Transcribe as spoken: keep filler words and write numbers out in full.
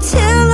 till